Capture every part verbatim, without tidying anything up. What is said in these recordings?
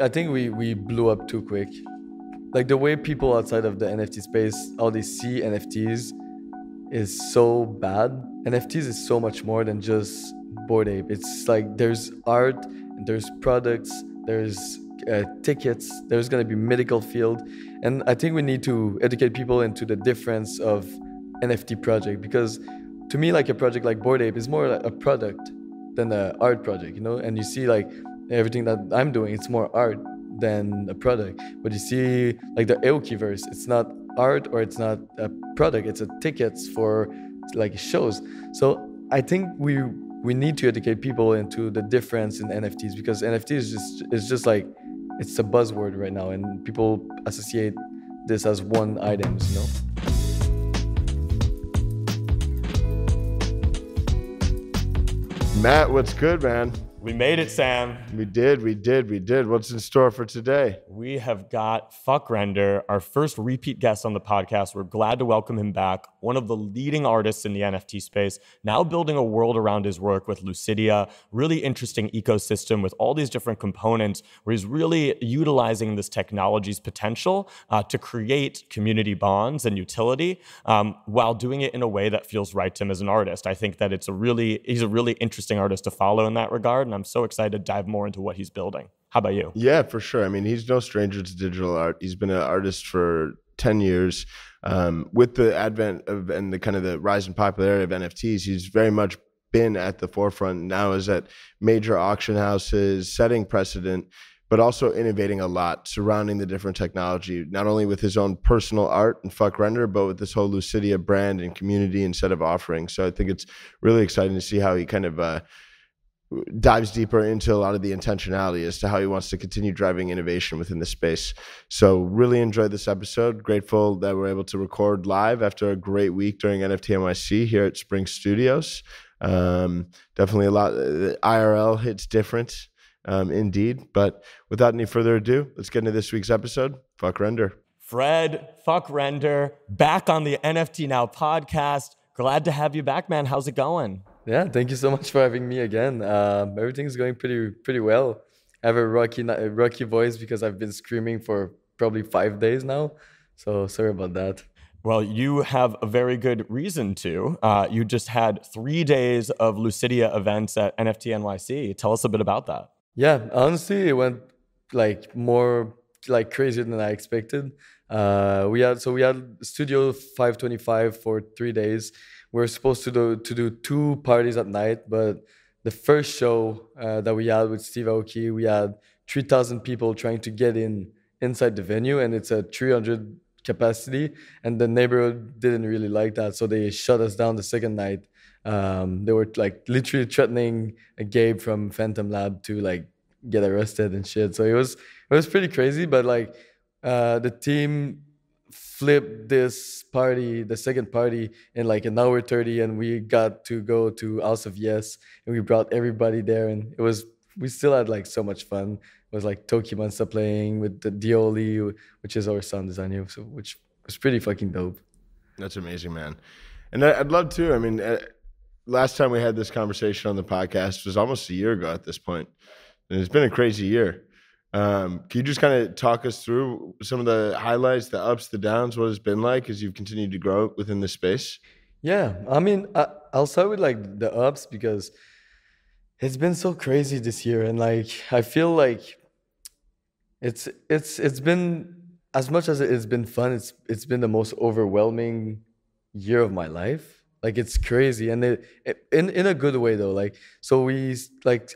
I think we, we blew up too quick. Like the way people outside of the N F T space, how they see N F Ts is so bad. N F Ts is so much more than just Bored Ape. It's like there's art, there's products, there's uh, tickets, there's gonna be medical field. And I think we need to educate people into the difference of N F T project, because to me, like a project like Bored Ape is more like a product than an art project, you know? And you see like, everything that I'm doing, it's more art than a product. But you see, like the Aokiverse, it's not art or it's not a product, it's a tickets for like shows. So I think we we need to educate people into the difference in N F Ts, because N F T is just, it's just like, it's a buzzword right now and people associate this as one item, you know? Matt, what's good, man? We made it, Sam. We did, we did, we did. What's in store for today? We have got FVCKRENDER, our first repeat guest on the podcast. We're glad to welcome him back. One of the leading artists in the N F T space, now building a world around his work with LVCIDIA. Really interesting ecosystem with all these different components where he's really utilizing this technology's potential uh, to create community bonds and utility um, while doing it in a way that feels right to him as an artist. I think that it's a really, he's a really interesting artist to follow in that regard. I'm so excited to dive more into what he's building. How about you? Yeah, for sure. I mean, he's no stranger to digital art. He's been an artist for ten years. Um, with the advent of and the kind of the rise in popularity of N F Ts, he's very much been at the forefront. Now is at major auction houses, setting precedent, but also innovating a lot surrounding the different technology, not only with his own personal art and FVCKRENDER, but with this whole LVCIDIA brand and community and set of offerings. So I think it's really exciting to see how he kind of uh, dives deeper into a lot of the intentionality as to how he wants to continue driving innovation within the space. So really enjoyed this episode. Grateful that we're able to record live after a great week during N F T N Y C here at Spring Studios. Um, definitely a lot, the I R L hits different um, indeed, but without any further ado, let's get into this week's episode. FVCKRENDER. Fred, FVCKRENDER, back on the N F T Now podcast. Glad to have you back, man. How's it going? Yeah, thank you so much for having me again. Um, everything's going pretty pretty well. I have a rocky a rocky voice because I've been screaming for probably five days now. So sorry about that. Well, you have a very good reason to. Uh, you just had three days of LVCIDIA events at N F T N Y C. Tell us a bit about that. Yeah, honestly, it went like more like crazier than I expected. Uh, we had so we had Studio five twenty-five for three days. We're supposed to do, to do two parties at night, but the first show uh, that we had with Steve Aoki, we had three thousand people trying to get in inside the venue, and it's a three hundred capacity, and the neighborhood didn't really like that, so they shut us down the second night. Um, they were like literally threatening a Gabe from Phantom Lab to like get arrested and shit. So it was it was pretty crazy, but like uh, the team flipped this party, the second party, in like an hour thirty, and we got to go to House of Yes, and we brought everybody there, and it was, we still had like so much fun. It was like Toki Mansa playing with the Dioli, which is our sound designer, so which was pretty fucking dope. That's amazing, man. And I'd love to, I mean, last time we had this conversation on the podcast was almost a year ago at this point, and it's been a crazy year. Um, can you just kind of talk us through some of the highlights, the ups, the downs, what it's been like as you've continued to grow within this space? Yeah, I mean, I, I'll start with like the ups, because it's been so crazy this year. And like, I feel like it's, it's, it's been, as much as it's been fun, it's, it's been the most overwhelming year of my life. Like, it's crazy. And it, it, in, in a good way though, like, so we like,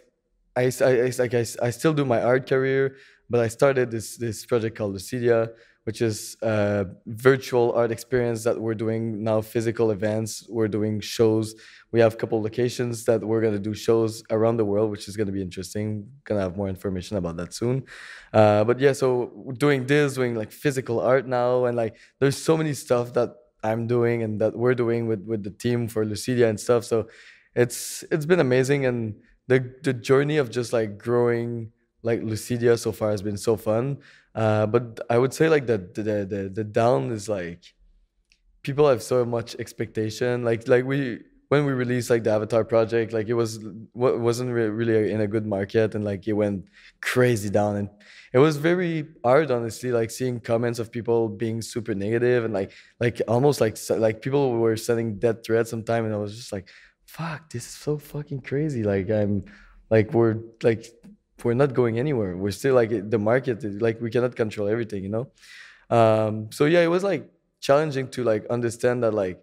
I, I, like I, I still do my art career, but I started this, this project called LVCIDIA, which is a virtual art experience that we're doing now, physical events. We're doing shows. We have a couple locations that we're going to do shows around the world, which is going to be interesting. Going to have more information about that soon. Uh, but yeah, so doing this, doing like physical art now. And like, there's so many stuff that I'm doing and that we're doing with, with the team for LVCIDIA and stuff. So it's it's been amazing. And The the journey of just like growing like LVCIDIA so far has been so fun, uh, but I would say like the the the the down is like people have so much expectation. Like like we when we released like the Avatar project, like it was wasn't really in a good market, and like it went crazy down, and it was very hard, honestly. Like seeing comments of people being super negative and like like almost like like people were sending death threats sometime, and I was just like, "Fuck, this is so fucking crazy!" Like I'm like we're like we're not going anywhere. We're still like the market. Like we cannot control everything, you know. Um, so yeah, it was like challenging to like understand that like.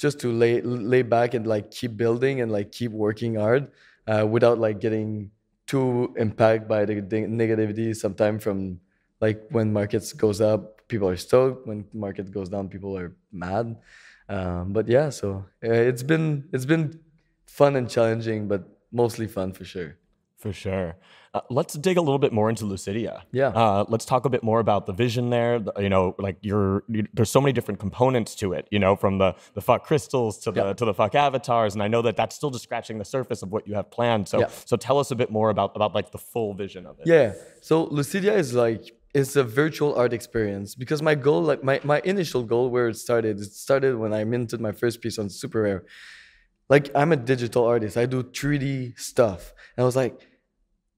Just to lay lay back and like keep building and like keep working hard, uh, without like getting too impacted by the negativity. Sometimes from like when markets goes up, people are stoked. When market goes down, people are mad. Um, but yeah, so it's been it's been fun and challenging, but mostly fun for sure. For sure. Uh, let's dig a little bit more into Lucidia. Yeah. Uh, let's talk a bit more about the vision there. The, you know, like you're, you, there's so many different components to it, you know, from the, the fuck crystals to the, yeah. to the fuck avatars. And I know that that's still just scratching the surface of what you have planned. So, yeah. so tell us a bit more about, about like the full vision of it. Yeah. So Lucidia is like, it's a virtual art experience because my goal, like my, my initial goal where it started, it started when I minted my first piece on superrare. Like I'm a digital artist. I do three D stuff. And I was like,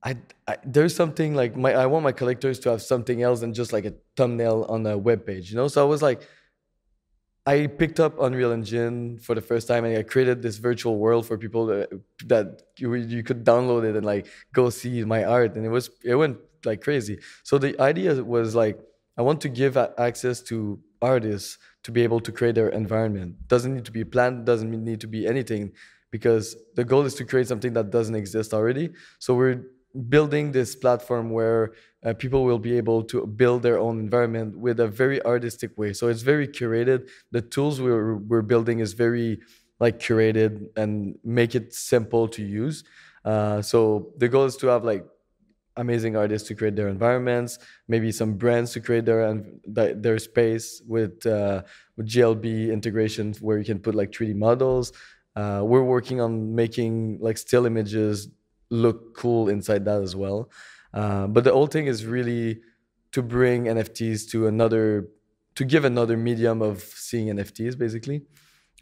I, I there's something like my I want my collectors to have something else than just like a thumbnail on a web page, you know? So I was like, I picked up Unreal Engine for the first time and I created this virtual world for people that, that you, you could download it and like go see my art. And it was it went like crazy. So the idea was like, I want to give access to artists to be able to create their environment. Doesn't need to be planned, doesn't need to be anything, because the goal is to create something that doesn't exist already. So we're building this platform where uh, people will be able to build their own environment with a very artistic way. So it's very curated. The tools we're, we're building is very like curated and make it simple to use. Uh, so the goal is to have like amazing artists to create their environments, maybe some brands to create their their space with, uh, with G L B integrations where you can put like three D models. Uh, we're working on making like still images look cool inside that as well. Uh, but the whole thing is really to bring N F Ts to another, to give another medium of seeing N F Ts basically.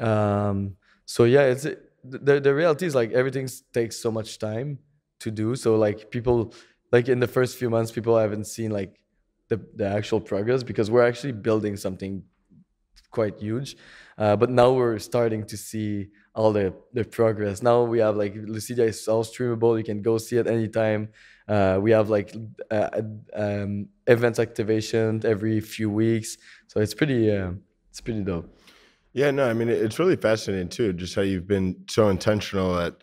Um, so yeah, it's the, the reality is like everything takes so much time to do. So like people, like in the first few months, people haven't seen like the, the actual progress because we're actually building something quite huge. Uh, but now we're starting to see all the, the progress. Now we have like Lucidia is all streamable. You can go see it anytime. Uh, we have like uh, um, events activation every few weeks. So it's pretty, uh, it's pretty dope. Yeah, no, I mean, it's really fascinating too, just how you've been so intentional at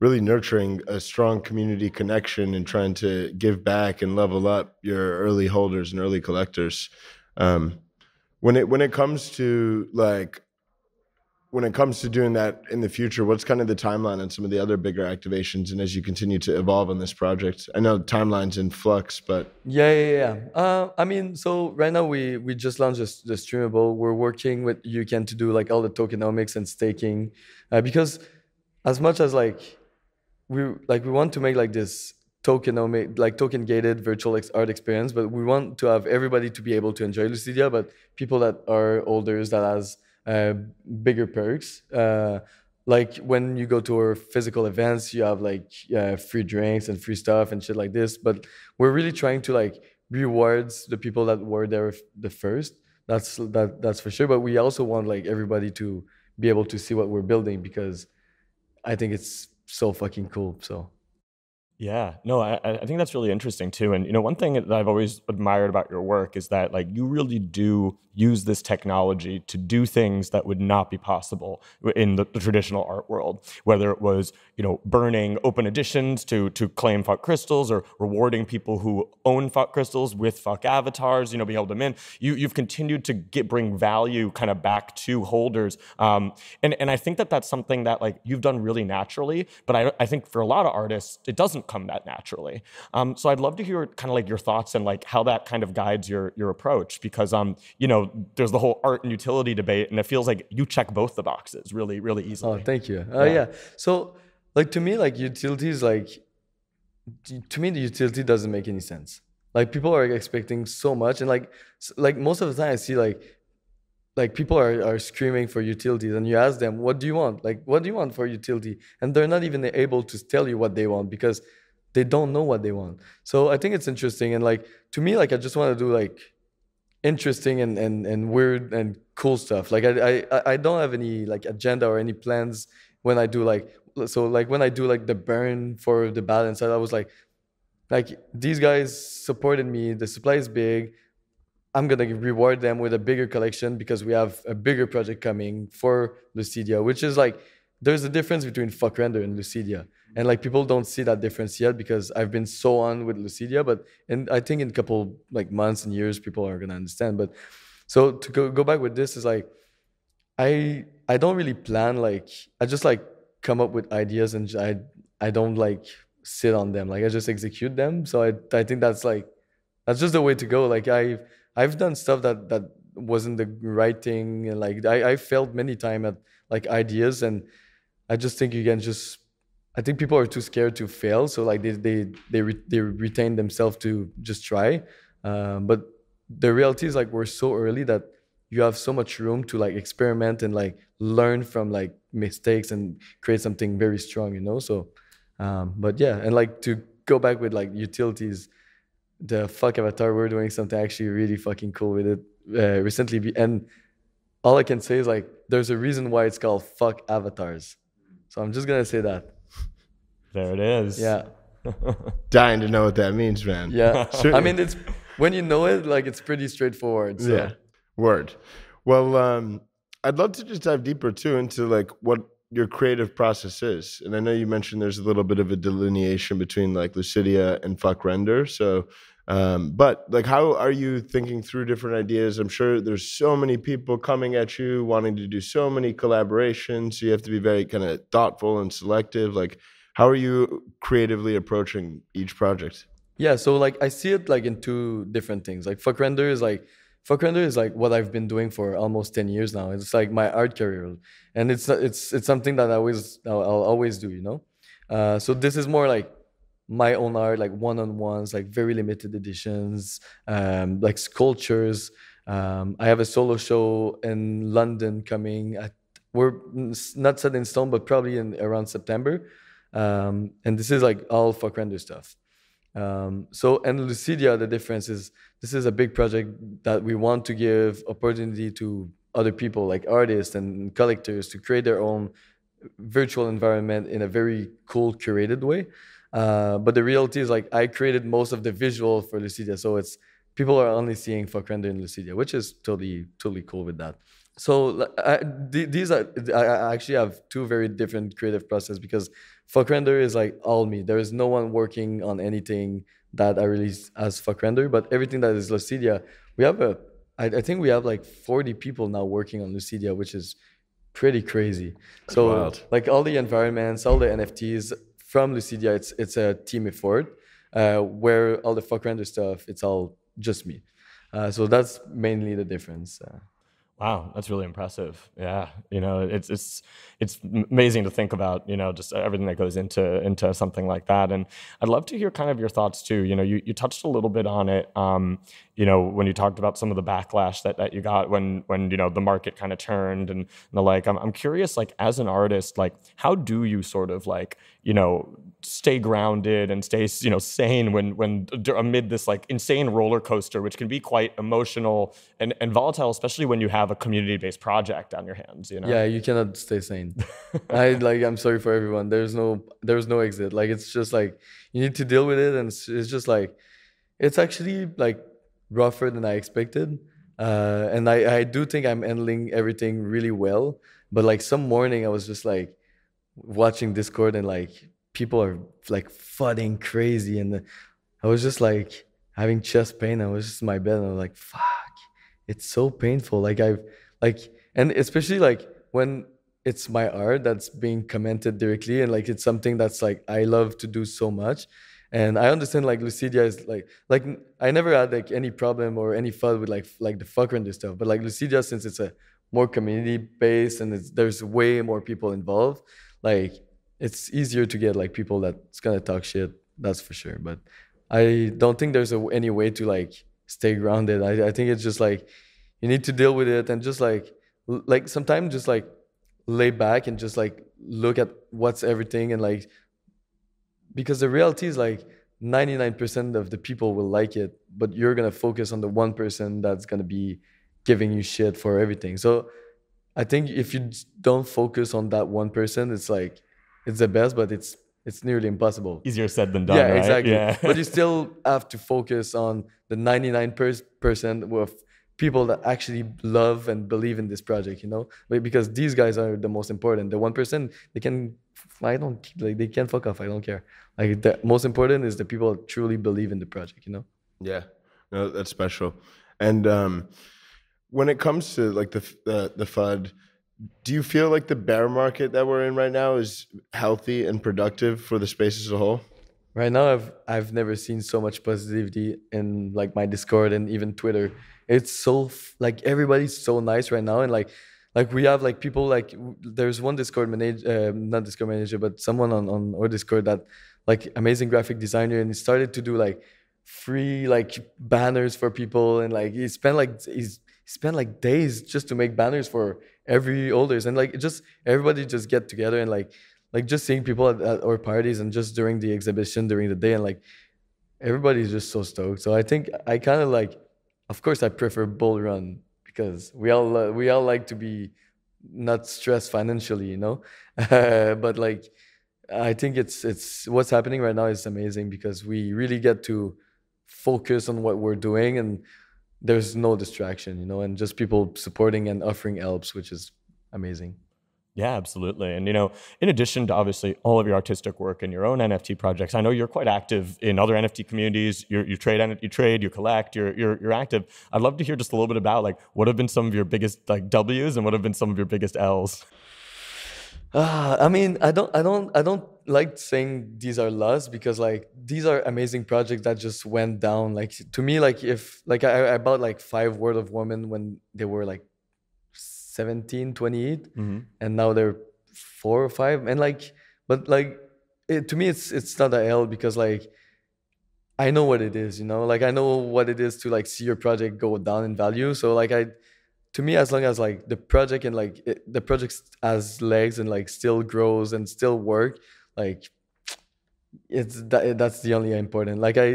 really nurturing a strong community connection and trying to give back and level up your early holders and early collectors. Um, When it when it comes to like when it comes to doing that in the future, what's kind of the timeline on some of the other bigger activations? And as you continue to evolve on this project, I know the timeline's in flux, but yeah, yeah, yeah. Uh, I mean, so right now we we just launched the, the streamable. We're working with UKEN to do like all the tokenomics and staking, uh, because as much as like we like we want to make like this tokenomic, like token gated virtual art experience, but we want to have everybody to be able to enjoy Lucidia, but people that are older that has uh, bigger perks. Uh, like when you go to our physical events, you have like uh, free drinks and free stuff and shit like this, but we're really trying to like rewards the people that were there the first. That's, that, that's for sure. But we also want like everybody to be able to see what we're building because I think it's so fucking cool, so. Yeah, no, I, I think that's really interesting too. And you know, one thing that I've always admired about your work is that like you really do use this technology to do things that would not be possible in the, the traditional art world. Whether it was you know burning open editions to to claim fuck crystals, or rewarding people who own fuck crystals with fuck avatars, you know, behold them in. You you've continued to get bring value kind of back to holders. Um, and and I think that that's something that like you've done really naturally. But I I think for a lot of artists it doesn't come that naturally. Um, so I'd love to hear kind of like your thoughts and like how that kind of guides your your approach, because um, you know, there's the whole art and utility debate, and it feels like you check both the boxes really, really easily. Oh, thank you. Oh, uh, yeah. yeah. So like to me, like utilities, like to me, the utility doesn't make any sense. Like people are expecting so much, and like like most of the time, I see like like people are, are screaming for utilities, and you ask them, what do you want? Like, what do you want for utility? And they're not even able to tell you what they want because they don't know what they want. So I think it's interesting. And like, to me, like, I just want to do like interesting and, and, and weird and cool stuff. Like I, I, I don't have any like agenda or any plans when I do like, so like when I do like the burn for the balance, I was like, like these guys supported me, the supply is big, I'm going to reward them with a bigger collection because we have a bigger project coming for Lucidia, which is like, there's a difference between FVCKRENDER and Lucidia. And like people don't see that difference yet because I've been so on with Lucidia, but and I think in a couple like months and years, people are going to understand. But so to go, go back with this is like, I I don't really plan, like, I just like come up with ideas and I, I don't like sit on them. Like I just execute them. So I, I think that's like, that's just the way to go. Like I've, I've done stuff that that wasn't the right thing, and like I, I failed many times at like ideas, and I just think you can just, I think people are too scared to fail, so like they they they, re, they retain themselves to just try. Um, but the reality is like we're so early that you have so much room to like experiment and like learn from like mistakes and create something very strong, you know. So, um, but yeah, and like to go back with like utilities. The fuck avatar, we're doing something actually really fucking cool with it uh, recently. And all I can say is like, there's a reason why it's called fuck avatars. So I'm just going to say that. There it is. Yeah. Dying to know what that means, man. Yeah. I mean, it's when you know it, like it's pretty straightforward. So. Yeah. Word. Well, um, I'd love to just dive deeper too into like what your creative process is. And I know you mentioned there's a little bit of a delineation between like Lucidia and FVCKRENDER. So, um, but like, how are you thinking through different ideas? I'm sure there's so many people coming at you wanting to do so many collaborations. So you have to be very kind of thoughtful and selective. Like, how are you creatively approaching each project? Yeah. So like, I see it like in two different things. Like FVCKRENDER is like, FVCKRENDER is like what I've been doing for almost ten years now. It's like my art career, and it's it's it's something that I always I'll, I'll always do, you know. Uh, so this is more like my own art, like one-on-ones, like very limited editions, um, like sculptures. Um, I have a solo show in London coming. At, we're not set in stone, but probably in around September. Um, and this is like all FVCKRENDER stuff. Um, so and Lucidia, the difference is this is a big project that we want to give opportunity to other people, like artists and collectors, to create their own virtual environment in a very cool, curated way. Uh, but the reality is like I created most of the visual for Lucidia, so it's people are only seeing FVCKRENDER in Lucidia, which is totally, totally cool with that. So I, these are I actually have two very different creative processes because FVCKRENDER is like all me. There is no one working on anything that I release as FVCKRENDER, but everything that is Lucidia, we have a I, I think we have like forty people now working on Lucidia, which is pretty crazy. So wild. Like all the environments, all the N F Ts from Lucidia, it's it's a team effort. Uh, where all the FVCKRENDER stuff, it's all just me. Uh, so that's mainly the difference. Uh, Wow, that's really impressive. Yeah, you know, it's it's it's amazing to think about, you know, just everything that goes into into something like that. And I'd love to hear kind of your thoughts too. You know, you, you touched a little bit on it, um, you know, when you talked about some of the backlash that that you got when when you know the market kind of turned and, and the like. I'm I'm curious, like as an artist, like how do you sort of like you know stay grounded and stay you know sane when when amid this like insane roller coaster, which can be quite emotional and and volatile, especially when you have a community-based project on your hands, you know? Yeah, you cannot stay sane. I like. I'm sorry for everyone. There's no, there's no exit. Like it's just like you need to deal with it, and it's, it's just like it's actually like rougher than I expected. Uh, and I, I do think I'm handling everything really well. But like some morning, I was just like watching Discord, and like people are like fudding crazy, and I was just like having chest pain. I was just in my bed, and I was like, fuck. It's so painful. Like I've like, and especially like when it's my art that's being commented directly, and like it's something that's like I love to do so much. And I understand like Lucidia is like like I never had like any problem or any fun with like like the FVCKRENDER stuff, but like Lucidia, since it's a more community based and it's, there's way more people involved, like it's easier to get like people that's gonna talk shit. That's for sure. But I don't think there's a, any way to like stay grounded. I, I think it's just like you need to deal with it and just like, like sometimes just like lay back and just like look at what's everything and like, because the reality is like ninety-nine percent of the people will like it, but you're gonna focus on the one person that's gonna be giving you shit for everything. So I think if you don't focus on that one person, it's like, it's the best, but it's it's nearly impossible. Easier said than done, yeah, right? Exactly. Yeah, exactly. But you still have to focus on the ninety-nine percent of people that actually love and believe in this project, you know? Because these guys are the most important. The one percent, they can, I don't, like, they can fuck off, I don't care. Like, the most important is the people that truly believe in the project, you know? Yeah, no, that's special. And um, when it comes to, like, the uh, the F U D, do you feel like the bear market that we're in right now is healthy and productive for the space as a whole? Right now, I've I've never seen so much positivity in like my Discord and even Twitter. It's so like everybody's so nice right now, and like like we have like people like there's one Discord manager, uh, not Discord manager, but someone on on our Discord that like amazing graphic designer, and he started to do like free like banners for people, and like he spent like he's. spend like days just to make banners for every holders, and like just everybody just get together and like like just seeing people at, at our parties and just during the exhibition during the day, and like everybody's just so stoked. So I think I kind of like, of course I prefer bull run because we all uh, we all like to be not stressed financially, you know. But like I think it's it's what's happening right now is amazing because we really get to focus on what we're doing and there's no distraction, you know, and just people supporting and offering helps, which is amazing. Yeah, absolutely. And, you know, in addition to obviously all of your artistic work and your own N F T projects, I know you're quite active in other N F T communities. You're, you trade, you trade, you collect, you're, you're, you're active. I'd love to hear just a little bit about like what have been some of your biggest like W's and what have been some of your biggest L's? Uh, I mean, I don't, I don't, I don't like saying these are loves because like these are amazing projects that just went down. Like to me, like if like I, I bought like five World of Women when they were like seventeen, twenty-eight, mm-hmm. and now they're four or five. And like, but like it, to me, it's it's not a L because like I know what it is, you know. Like I know what it is to like see your project go down in value. So like I. To me, as long as like the project and like it, the project has legs and like still grows and still work, like it's that, that's the only important. Like I,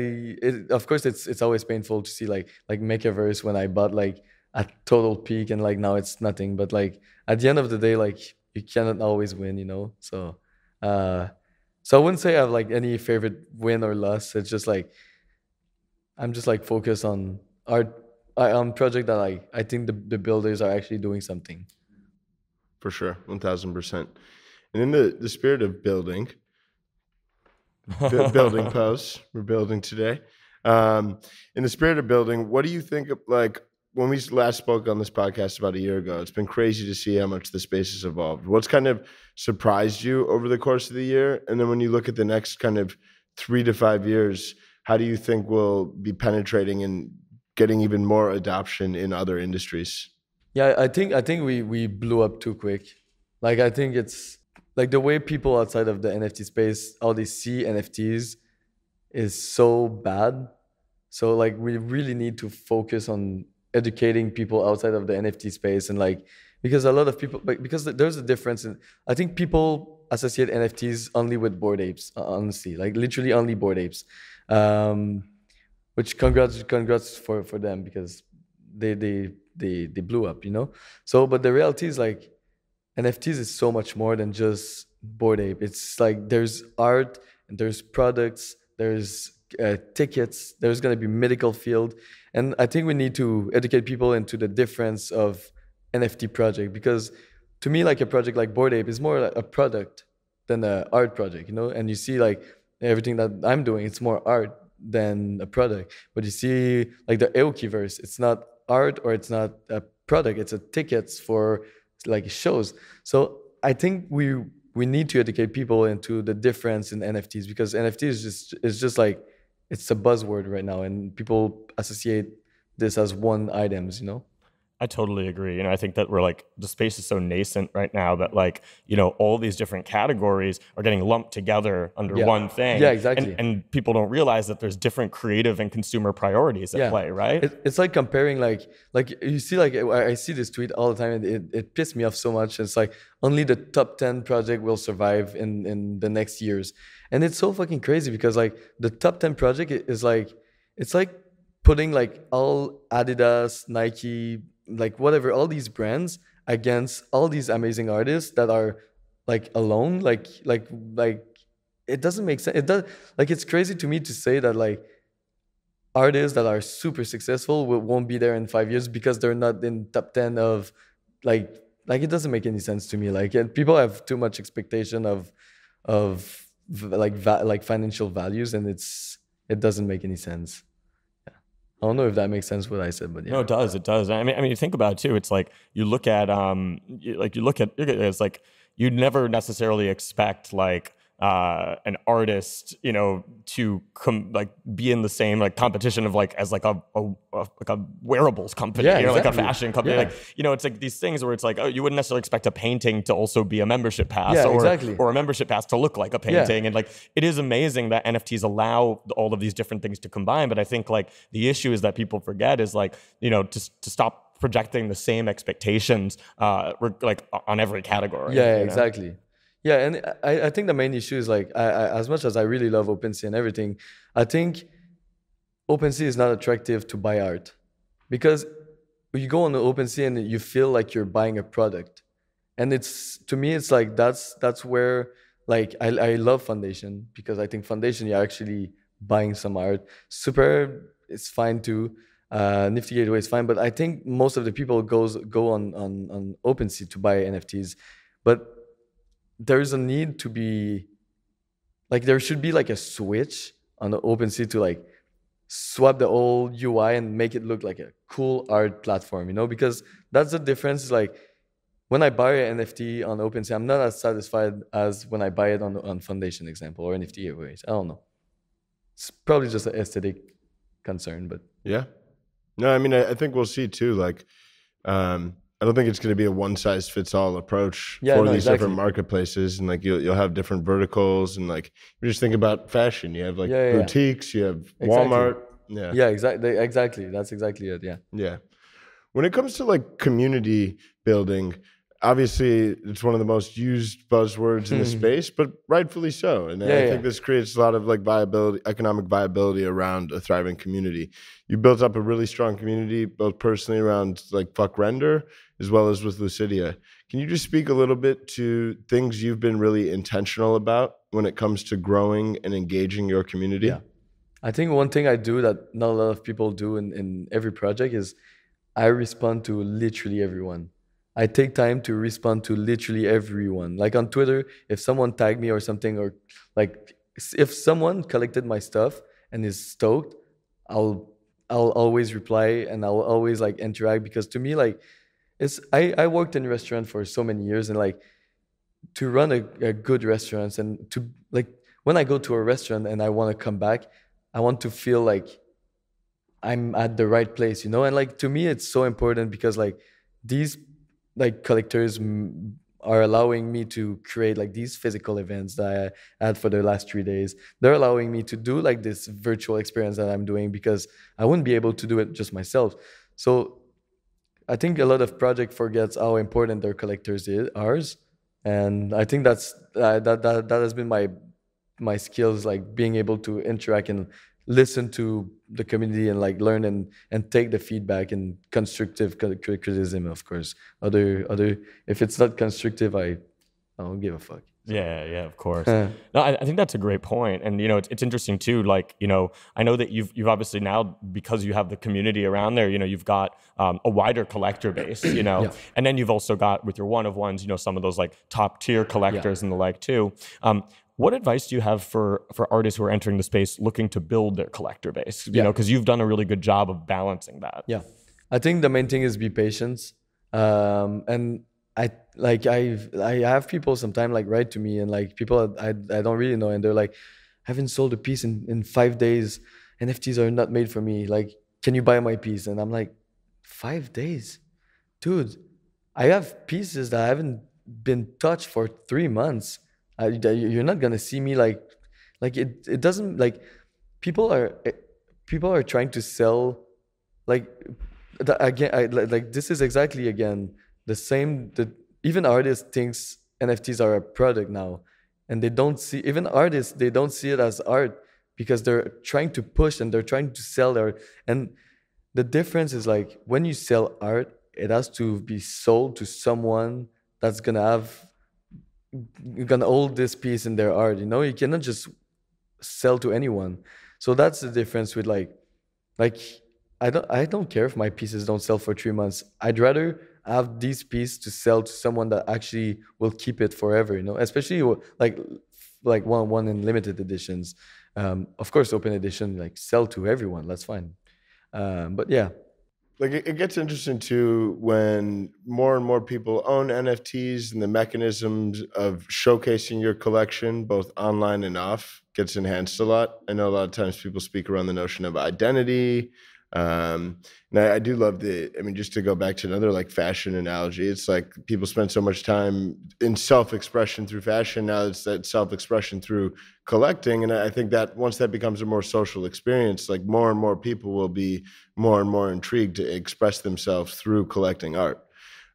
it, of course, it's it's always painful to see like like Makeaverse when I bought like a total peak and like now it's nothing. But like at the end of the day, like you cannot always win, you know. So, uh, so I wouldn't say I have like any favorite win or loss. It's just like I'm just like focused on art. I, on project that I, I think the, the builders are actually doing something. For sure, one thousand percent. And in the, the spirit of building, bu building posts, we're building today. Um, in the spirit of building, what do you think of, like, when we last spoke on this podcast about a year ago, it's been crazy to see how much the space has evolved. What's kind of surprised you over the course of the year? And then when you look at the next kind of three to five years, how do you think we'll be penetrating and getting even more adoption in other industries? Yeah, I think I think we we blew up too quick. Like I think it's like the way people outside of the N F T space, how they see N F Ts is so bad. So like we really need to focus on educating people outside of the N F T space and like because a lot of people because there's a difference in I think people associate N F Ts only with Bored Apes, honestly, like literally only Bored Apes. Um, Which congrats, congrats for, for them because they, they they they blew up, you know. So, but the reality is like N F Ts is so much more than just Bored Ape. It's like there's art, and there's products, there's uh, tickets, there's gonna be medical field, and I think we need to educate people into the difference of N F T project because to me, like a project like Bored Ape is more like a product than an art project, you know. And you see like everything that I'm doing, it's more art than a product. But you see like the Aokiverse, it's not art or it's not a product, it's a tickets for like shows. So I think we we need to educate people into the difference in N F Ts because N F T is just it's just like it's a buzzword right now and people associate this as one items, you know. I totally agree. You know, I think that we're like, the space is so nascent right now that like, you know, all these different categories are getting lumped together under yeah. one thing. Yeah, exactly. And, and people don't realize that there's different creative and consumer priorities at yeah. play, right? It, it's like comparing like, like you see, like I see this tweet all the time and it, it pissed me off so much. It's like only the top ten project will survive in, in the next years. And it's so fucking crazy because like the top ten project is like, it's like putting like all Adidas, Nike, like whatever, all these brands against all these amazing artists that are like alone, like like like it doesn't make sense. It does, like it's crazy to me to say that like artists that are super successful will, won't be there in five years because they're not in top ten of like like it doesn't make any sense to me. Like people have too much expectation of of like va like financial values, and it's it doesn't make any sense. I don't know if that makes sense what I said, but yeah. No, it does. It does. I mean, I mean, you think about it too. It's like you look at, um, you, like you look at, it's like you never necessarily expect like uh, an artist, you know, to com like be in the same like competition of like as like a, a, a like a wearables company, yeah, you know, exactly. like a fashion company. Yeah. Like you know, it's like these things where it's like, oh, you wouldn't necessarily expect a painting to also be a membership pass, yeah, or exactly. or a membership pass to look like a painting. Yeah. And like, it is amazing that N F Ts allow all of these different things to combine. But I think like the issue is that people forget is like, you know, to to stop projecting the same expectations, uh, like on every category. Yeah, exactly. Know? Yeah, and I, I think the main issue is like, I, I, as much as I really love OpenSea and everything, I think OpenSea is not attractive to buy art. Because you go on the OpenSea and you feel like you're buying a product. And it's, to me, it's like, that's that's where, like, I, I love Foundation, because I think Foundation, you're actually buying some art. Superrare is fine too. Uh, Nifty Gateway is fine. But I think most of the people goes go on, on, on OpenSea to buy N F Ts. But there is a need to be, like there should be like a switch on the OpenSea to like swap the old U I and make it look like a cool art platform, you know, because that's the difference. Like when I buy an N F T on OpenSea, I'm not as satisfied as when I buy it on, on Foundation example or N F T Gateway. I don't know. It's probably just an aesthetic concern, but. Yeah. No, I mean, I, I think we'll see too, like, um, I don't think it's going to be a one-size-fits-all approach yeah, for no, these exactly. different marketplaces, and like you'll you'll have different verticals, and like you just think about fashion. You have like yeah, yeah, boutiques, yeah. you have exactly. Walmart. Yeah, yeah, exactly, exactly. That's exactly it. Yeah, yeah. When it comes to like community building, obviously it's one of the most used buzzwords in the space, but rightfully so. And yeah, I yeah. think this creates a lot of like viability, economic viability around a thriving community. You built up a really strong community, both personally around like FVCKRENDER, as well as with Lucidia. Can you just speak a little bit to things you've been really intentional about when it comes to growing and engaging your community? Yeah. I think one thing I do that not a lot of people do in, in every project is I respond to literally everyone. I take time to respond to literally everyone. Like on Twitter, if someone tagged me or something, or like if someone collected my stuff and is stoked, I'll I'll always reply and I'll always like interact, because to me like it's I, I worked in a restaurant for so many years, and like to run a, a good restaurant, and to like when I go to a restaurant and I want to come back, I want to feel like I'm at the right place, you know? And like to me it's so important, because like these like collectors are allowing me to create like these physical events that I had for the last three days. They're allowing me to do like this virtual experience that I'm doing, because I wouldn't be able to do it just myself. So I think a lot of project forgets how important their collectors are. And I think that's, uh, that, that, that has been my, my skills, like being able to interact and listen to the community and like learn and and take the feedback and constructive criticism, of course. Other other if it's not constructive, I, I don't give a fuck. Yeah, yeah, of course. Uh, no, I, I think that's a great point, and you know, it's, it's interesting too. Like, you know, I know that you've you've obviously now, because you have the community around there, you know, you've got um, a wider collector base, you know, yeah. and then you've also got with your one of ones, you know, some of those like top tier collectors yeah. and the like too. Um, What advice do you have for, for artists who are entering the space looking to build their collector base? You yeah. know, because you've done a really good job of balancing that. Yeah, I think the main thing is be patient. Um, and I like I've, I have people sometimes like write to me, and like people I, I don't really know, and they're like, I haven't sold a piece in, in five days. N F Ts are not made for me. Like, can you buy my piece? And I'm like, five days? dude, I have pieces that I haven't been touched for three months. I, you're not gonna see me like, like it. It doesn't like people are people are trying to sell, like the, again. I, like this is exactly again the same. That even artists thinks N F Ts are a product now, and they don't see even artists they don't see it as art because they're trying to push and they're trying to sell their. And the difference is like when you sell art, it has to be sold to someone that's gonna have. You're gonna hold this piece in their art, you know. You cannot just sell to anyone. So that's the difference with like, like I don't, I don't care if my pieces don't sell for three months. I'd rather have these pieces to sell to someone that actually will keep it forever, you know. Especially like, like one, one in limited editions. Um, of course, open edition like sell to everyone. That's fine. Um, but yeah. Like it gets interesting too when more and more people own N F Ts and the mechanisms of showcasing your collection, both online and off, gets enhanced a lot. I know a lot of times people speak around the notion of identity. Um, and I, I do love the, I mean, just to go back to another like fashion analogy, it's like people spend so much time in self-expression through fashion. Now it's that self-expression through collecting. And I think that once that becomes a more social experience, like more and more people will be more and more intrigued to express themselves through collecting art.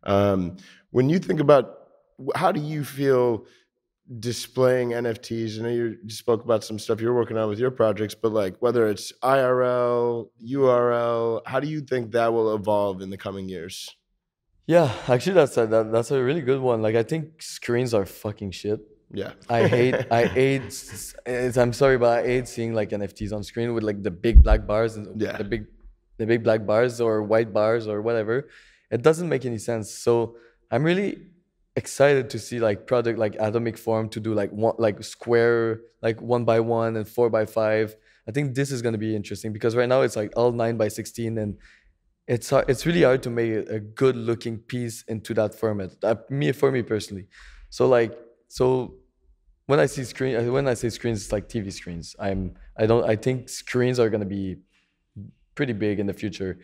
Um, when you think about, how do you feel displaying N F Ts? I know you spoke about some stuff you're working on with your projects, but like whether it's I R L, U R L, how do you think that will evolve in the coming years? Yeah, actually that's a, that, that's a really good one. Like I think screens are fucking shit. Yeah. I hate, I hate, it's, I'm sorry, but I hate seeing like N F Ts on screen with like the big black bars and yeah. the big, the big black bars or white bars or whatever. It doesn't make any sense. So I'm really excited to see like product like Atomic Form to do like one like square like one by one and four by five. I think this is going to be interesting because right now it's like all nine by sixteen and it's hard, it's really hard to make a good looking piece into that format. Uh, me for me personally. So like so when I see screen when I say screens, it's like T V screens. I'm I don't I think screens are going to be pretty big in the future.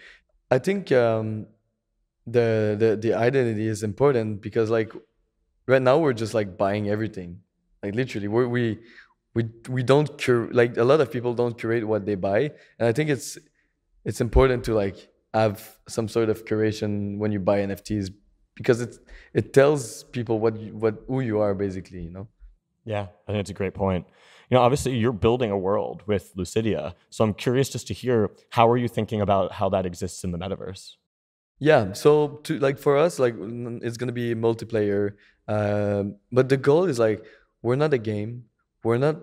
I think. Um, The, the the identity is important because like right now we're just like buying everything, like literally we're, we we we don't cur like a lot of people don't curate what they buy, and I think it's it's important to like have some sort of curation when you buy N F Ts because it it tells people what you, what who you are basically, you know. Yeah, I think it's a great point. You know, obviously you're building a world with Lucidia, so I'm curious just to hear how are you thinking about how that exists in the metaverse. Yeah, so to like for us, like it's gonna be multiplayer, um, but the goal is like we're not a game, we're not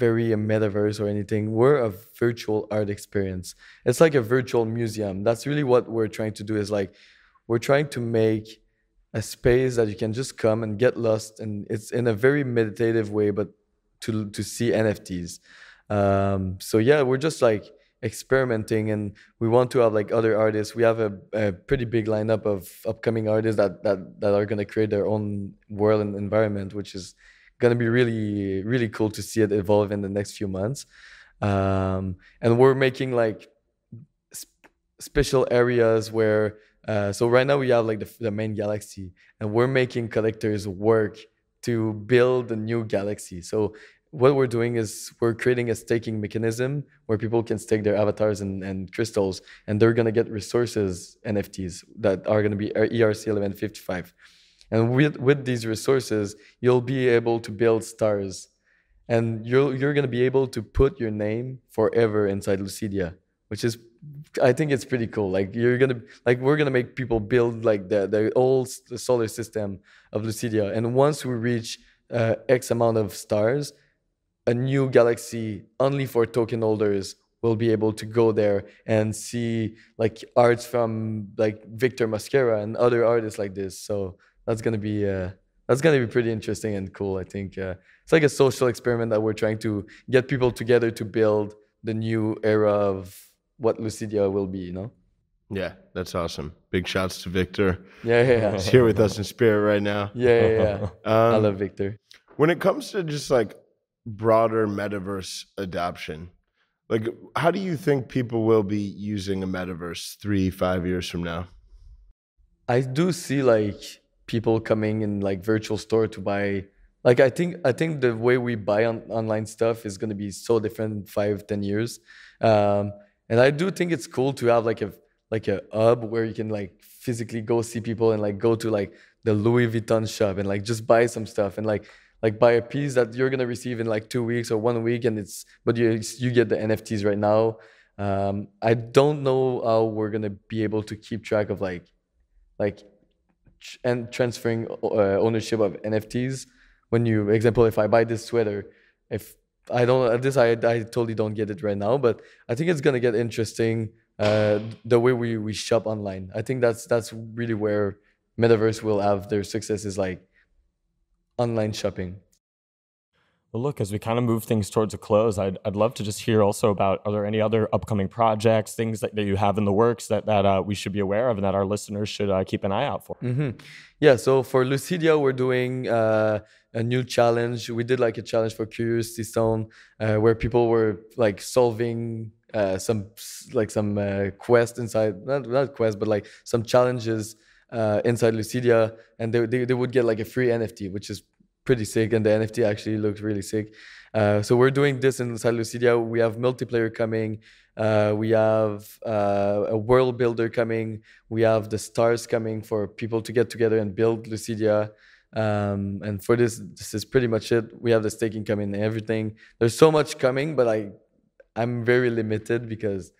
very a metaverse or anything. We're a virtual art experience. It's like a virtual museum. That's really what we're trying to do. Is like we're trying to make a space that you can just come and get lost, and it's in a very meditative way, but to to see N F Ts. Um, so yeah, we're just like experimenting, and we want to have like other artists. We have a, a pretty big lineup of upcoming artists that that that are going to create their own world and environment, which is going to be really really cool to see it evolve in the next few months. Um, and we're making like sp special areas where uh, so right now we have like the, the main galaxy, and we're making collectors work to build a new galaxy. So what we're doing is we're creating a staking mechanism where people can stake their avatars and, and crystals, and they're going to get resources N F Ts that are going to be E R C eleven fifty-five. And with, with these resources, you'll be able to build stars, and you're, you're going to be able to put your name forever inside Lucidia, which is, I think it's pretty cool. Like you're going to, like we're going to make people build like the, the old solar system of Lucidia. And once we reach uh, X amount of stars, a new galaxy only for token holders will be able to go there and see like arts from like Victor Mascara and other artists like this. So that's gonna be uh, that's gonna be pretty interesting and cool. I think uh, it's like a social experiment that we're trying to get people together to build the new era of what Lucidia will be. You know? Yeah, that's awesome. Big shouts to Victor. Yeah, yeah, yeah. He's here with us in spirit right now. Yeah, yeah, yeah. um, I love Victor. When it comes to just like broader metaverse adoption, like how do you think people will be using a metaverse three, five years from now? I do see like people coming in like virtual store to buy. Like I think I think the way we buy on, online stuff is going to be so different in five, ten years. Um, and I do think it's cool to have like a like a hub where you can like physically go see people and like go to like the Louis Vuitton shop and like just buy some stuff and like like buy a piece that you're going to receive in like two weeks or one week and it's but you you get the N F Ts right now. Um, I don't know how we're going to be able to keep track of like like and transferring uh, ownership of N F Ts. When you, example, if I buy this sweater, if I don't, this I, I totally don't get it right now, but I think it's going to get interesting uh, the way we, we shop online. I think that's that's really where Metaverse will have their success is like online shopping. Well, look, as we kind of move things towards a close, I'd, I'd love to just hear also about, are there any other upcoming projects, things that, that you have in the works that, that uh, we should be aware of and that our listeners should uh, keep an eye out for? Mm-hmm. Yeah, so for Lucidia, we're doing uh, a new challenge. We did like a challenge for Curiosity Stone uh, where people were like solving uh, some like some uh, quest inside, not, not quest, but like some challenges uh, inside Lucidia. And they, they, they would get like a free N F T, which is pretty sick, and the N F T actually looked really sick. Uh, so we're doing this in LVCIDIA. We have multiplayer coming. Uh, we have uh, a world builder coming. We have the stars coming for people to get together and build LVCIDIA. Um, and for this, this is pretty much it. We have the staking coming and everything. There's so much coming, but I, I'm very limited because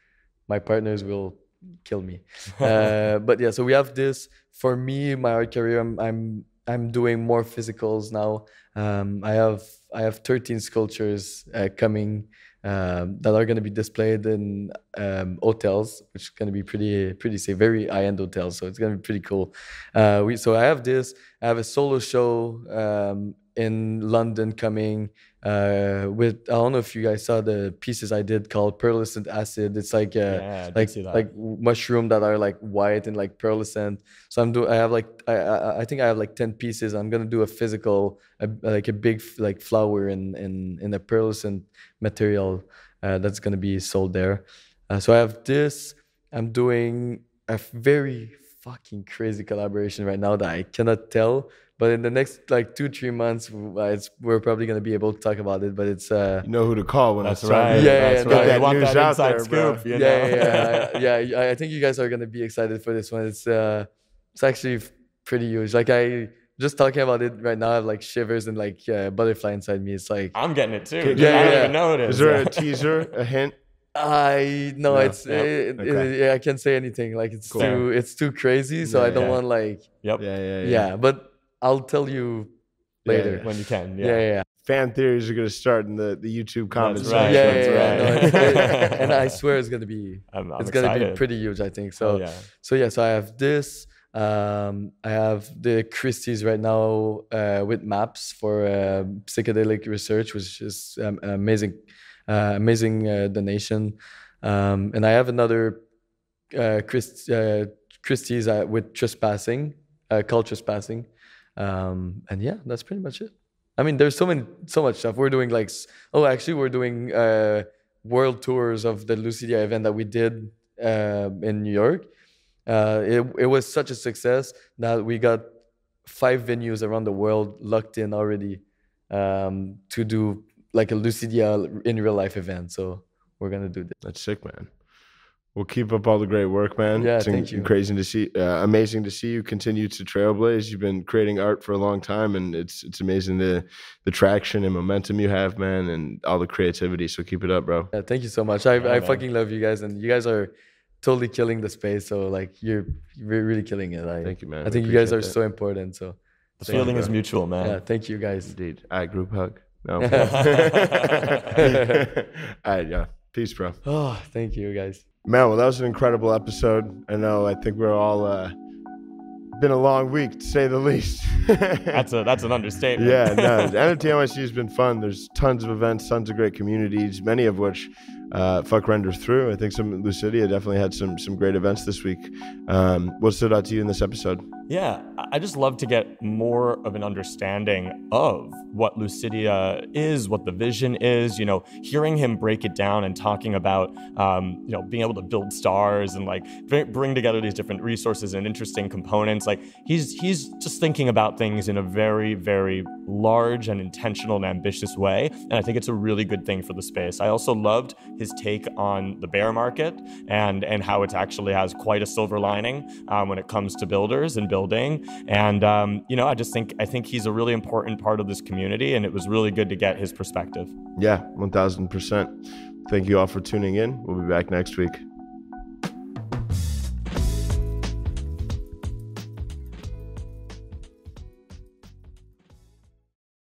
my partners will kill me. uh, but yeah, so we have this. For me, my art career, I'm, I'm I'm doing more physicals now. Um, I have I have thirteen sculptures uh, coming um, that are going to be displayed in um, hotels, which is going to be pretty pretty safe, very high-end hotels. So it's going to be pretty cool. Uh, we so I have this. I have a solo show um, in London coming uh, with. I don't know if you guys saw the pieces I did called pearlescent acid. It's like a, yeah, like like mushroom that are like white and like pearlescent. So I'm do. I have like I, I I think I have like ten pieces. I'm gonna do a physical a, like a big like flower in in in a pearlescent material uh, that's gonna be sold there. Uh, so I have this. I'm doing a very fucking crazy collaboration right now that I cannot tell. But in the next like two, three months, it's, we're probably going to be able to talk about it. But it's uh, you know who to call when that's it's right. Yeah, that's yeah, right. That want that inside there, scoop. You know? Yeah, yeah, yeah, yeah. I think you guys are going to be excited for this one. It's uh, it's actually pretty huge. Like I just talking about it right now, I have like shivers and like uh, butterfly inside me. It's like I'm getting it too. Yeah, yeah, I don't yeah. even know it is. Is there a teaser, a hint? I no, no it's yep. it, it, okay. it, I can't say anything. Like it's cool. too it's too crazy. So yeah, I don't yeah. want like yep yeah yeah yeah. yeah but I'll tell you later yeah, yeah. when you can. Yeah. yeah, yeah. Fan theories are gonna start in the, the YouTube comments. That's right. Yeah, That's yeah, right. yeah. No, it's, it, and I swear it's gonna be I'm, I'm it's gonna excited. be pretty huge. I think so. Oh, yeah. So yeah. So I have this. Um, I have the Christie's right now uh, with maps for uh, psychedelic research, which is um, an amazing, uh, amazing uh, donation. Um, and I have another uh, Christ, uh, Christie's uh, with trespassing, uh, called trespassing. Um, and yeah, that's pretty much it. I mean, there's so many, so much stuff we're doing. Like, oh, actually, we're doing uh, world tours of the LVCIDIA event that we did uh, in New York. Uh, it it was such a success that we got five venues around the world locked in already um, to do like a LVCIDIA in real life event. So we're gonna do this. That's sick, man. Well, keep up all the great work, man. Yeah, it's thank you. Crazy to see, uh, amazing to see you continue to trailblaze. You've been creating art for a long time, and it's it's amazing the the traction and momentum you have, man, and all the creativity. So keep it up, bro. Yeah, thank you so much. I yeah, I man. fucking love you guys, and you guys are totally killing the space. So like you're, you're really killing it. I, thank you, man. I think I you guys are that. so important. So the feeling you, is mutual, man. Yeah, thank you guys. Indeed. All right, group hug. No. all right, yeah. Peace, bro. Oh, thank you, guys. Man, well, that was an incredible episode. I know, I think we're all, uh, been a long week to say the least. that's a that's an understatement. Yeah, no, N F T N Y C has been fun. There's tons of events, tons of great communities, many of which uh, FVCKRENDER through. I think some Lucidia definitely had some some great events this week. Um, what stood out to you in this episode? Yeah, I just love to get more of an understanding of what Lucidia is, what the vision is, you know, hearing him break it down and talking about, um, you know, being able to build stars and like bring together these different resources and interesting components. Like he's he's just thinking about things in a very, very large and intentional and ambitious way. And I think it's a really good thing for the space. I also loved his take on the bear market and, and how it actually has quite a silver lining um, when it comes to builders and builders. building. And, um, you know, I just think, I think he's a really important part of this community, and it was really good to get his perspective. Yeah, one thousand percent. Thank you all for tuning in. We'll be back next week.